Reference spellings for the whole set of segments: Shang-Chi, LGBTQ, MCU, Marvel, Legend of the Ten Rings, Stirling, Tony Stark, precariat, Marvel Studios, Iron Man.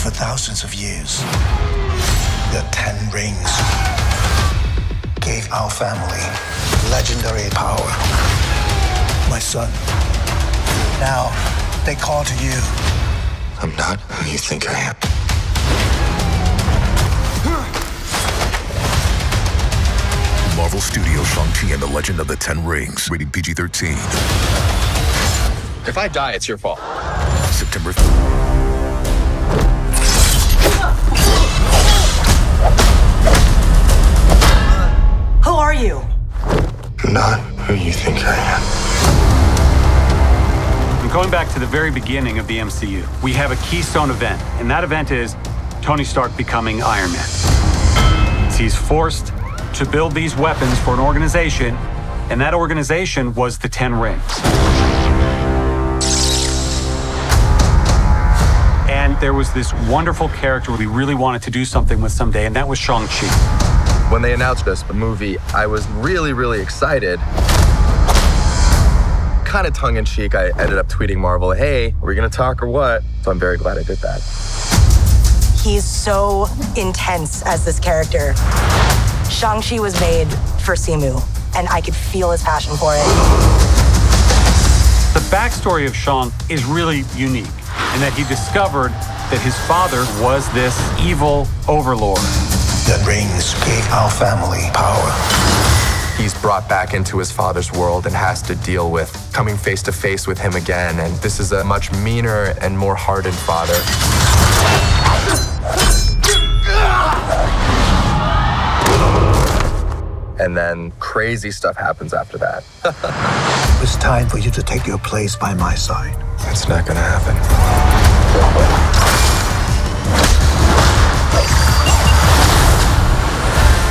for thousands of years. The Ten Rings gave our family legendary power. My son, now they call to you. I'm not who you think I am. Marvel Studios Shang-Chi and the Legend of the Ten Rings. Rated PG-13. If I die, it's your fault. September 3rd. Who are you? I'm not who you think I am. I'm going back to the very beginning of the MCU. We have a keystone event, and that event is Tony Stark becoming Iron Man. He's forced to build these weapons for an organization, and that organization was the Ten Rings. And there was this wonderful character we really wanted to do something with someday, and that was Shang-Chi. When they announced this movie, I was really, really excited. Kind of tongue-in-cheek, I ended up tweeting Marvel, hey, are we gonna talk or what? So I'm very glad I did that. He's so intense as this character. Shang-Chi was made for Simu, and I could feel his passion for it. The backstory of Shang is really unique in that he discovered that his father was this evil overlord. The rings gave our family power. He's brought back into his father's world and has to deal with coming face to face with him again, and this is a much meaner and more hardened father. And then crazy stuff happens after that. It's time for you to take your place by my side. That's not gonna happen.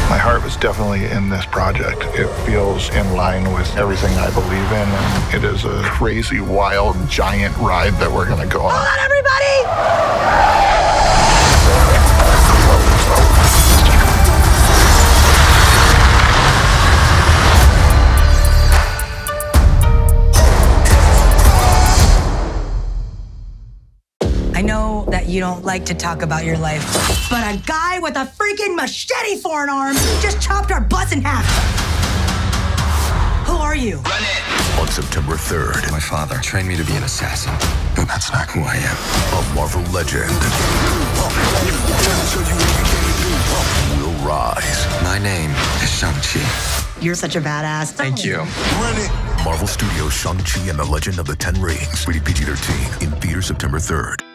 My heart was definitely in this project. It feels in line with everything I believe in, and it is a crazy, wild, giant ride that we're gonna go on. Hold on, everybody! I know that you don't like to talk about your life, but a guy with a freaking machete for an arm just chopped our butts in half. Who are you? Run it. On September 3rd, my father trained me to be an assassin, but that's not who I am. A Marvel legend will rise. My name is Shang-Chi. You're such a badass. Thank you. Run it. Marvel Studios Shang-Chi and the Legend of the Ten Rings. Rated PG-13. In theaters September 3rd.